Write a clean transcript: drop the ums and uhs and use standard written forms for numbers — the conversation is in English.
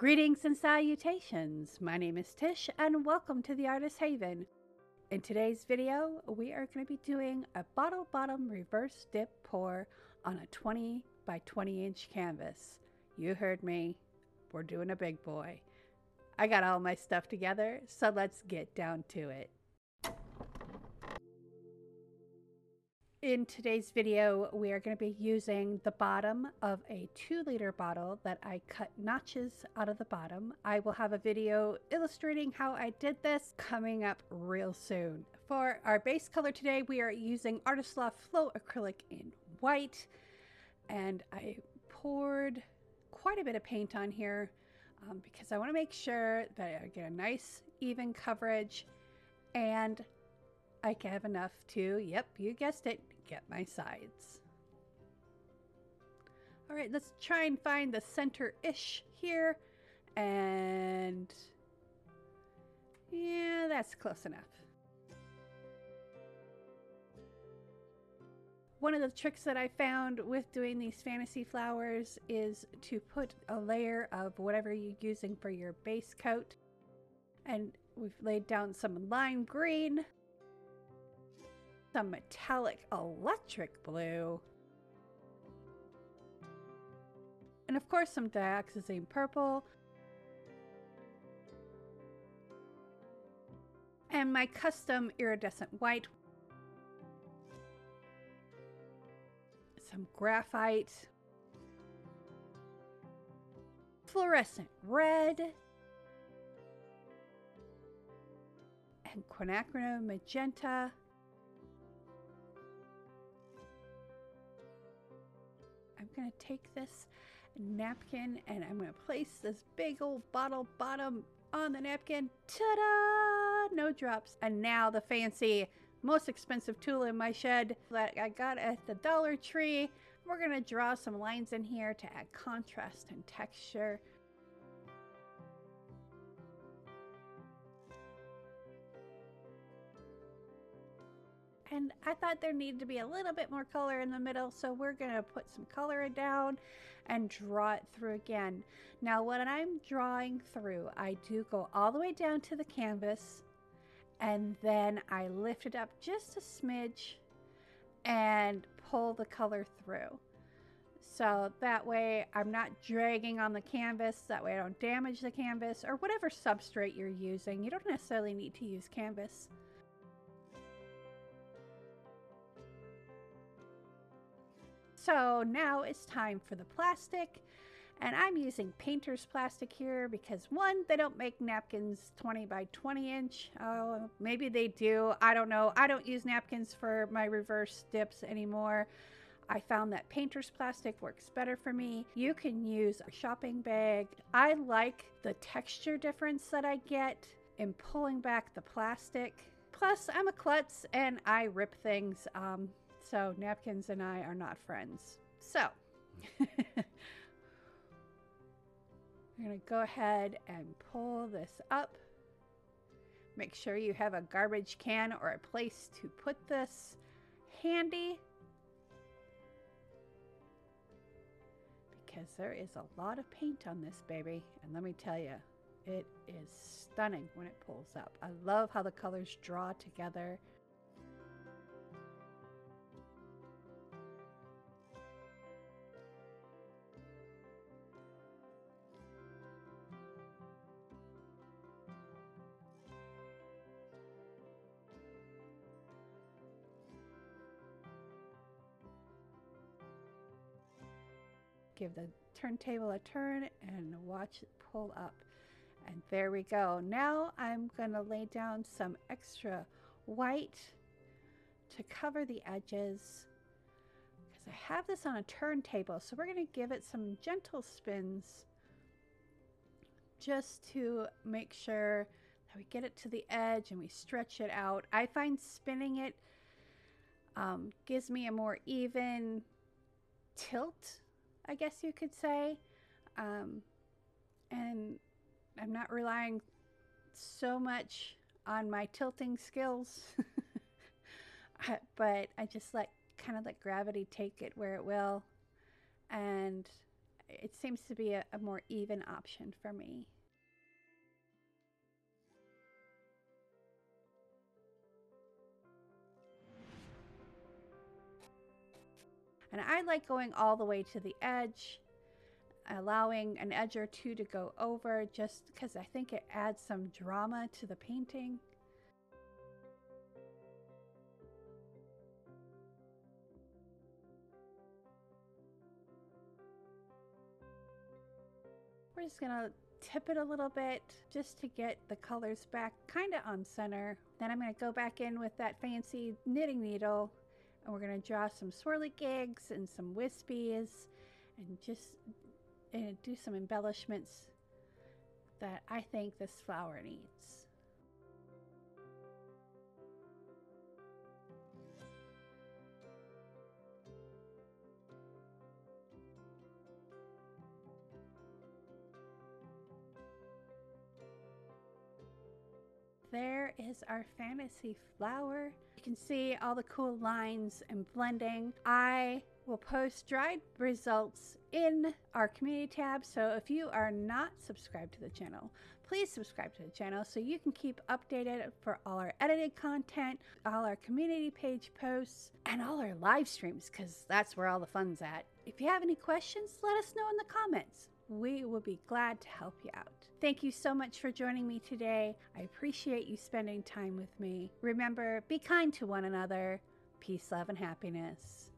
Greetings and salutations, my name is Tish and welcome to the Artist Haven. In today's video, we are going to be doing a bottle bottom reverse dip pour on a 20 by 20 inch canvas. You heard me, we're doing a big boy. I got all my stuff together, so let's get down to it. In today's video, we are going to be using the bottom of a 2-liter bottle that I cut notches out of the bottom. I will have a video illustrating how I did this coming up real soon. For our base color today, we are using Artist Loft Flow acrylic in white, and I poured quite a bit of paint on here because I want to make sure that I get a nice even coverage and I have enough to, yep, you guessed it, get my sides. All right, let's try and find the center-ish here. And yeah, that's close enough. One of the tricks that I found with doing these fantasy flowers is to put a layer of whatever you're using for your base coat. And we've laid down some lime green, some metallic electric blue, and of course some Dioxazine Purple. And my custom Iridescent White. Some Graphite. Fluorescent Red. And Quinacridone Magenta. Going to take this napkin and I'm going to place this big old bottle bottom on the napkin. Ta-da! No drops. And now the fancy, most expensive tool in my shed that I got at the Dollar Tree. We're going to draw some lines in here to add contrast and texture. And I thought there needed to be a little bit more color in the middle, so we're going to put some color down and draw it through again. Now when I'm drawing through, I do go all the way down to the canvas, and then I lift it up just a smidge and pull the color through. So that way I'm not dragging on the canvas, that way I don't damage the canvas or whatever substrate you're using. You don't necessarily need to use canvas. So now it's time for the plastic, and I'm using painter's plastic here because one, they don't make napkins 20 by 20 inch. Oh, maybe they do. I don't know. I don't use napkins for my reverse dips anymore. I found that painter's plastic works better for me. You can use a shopping bag. I like the texture difference that I get in pulling back the plastic. Plus, I'm a klutz and I rip things. So napkins and I are not friends. So I'm going to go ahead and pull this up. Make sure you have a garbage can or a place to put this handy, because there is a lot of paint on this baby. And let me tell you, it is stunning when it pulls up. I love how the colors draw together. Give the turntable a turn and watch it pull up. And there we go. Now I'm going to lay down some extra white to cover the edges, because I have this on a turntable. So we're going to give it some gentle spins just to make sure that we get it to the edge and we stretch it out. I find spinning it gives me a more even tilt, I guess you could say, and I'm not relying so much on my tilting skills, but I just let gravity take it where it will, and it seems to be a more even option for me. And I like going all the way to the edge, allowing an edge or two to go over, just because I think it adds some drama to the painting. We're just gonna tip it a little bit just to get the colors back kind of on center. Then I'm gonna go back in with that fancy knitting needle, and we're gonna draw some swirly gigs and some wispies, and just do some embellishments that I think this flower needs. There is our fantasy flower. You can see all the cool lines and blending. I will post dried results in our community tab, so if you are not subscribed to the channel, please subscribe to the channel so you can keep updated for all our edited content, all our community page posts, and all our live streams, because that's where all the fun's at. If you have any questions, let us know in the comments. We will be glad to help you out. Thank you so much for joining me today. I appreciate you spending time with me. Remember, be kind to one another. Peace, love, and happiness.